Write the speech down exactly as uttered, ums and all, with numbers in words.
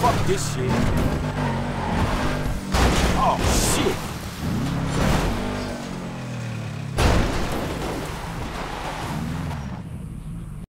Fuck this shit. Oh, shit.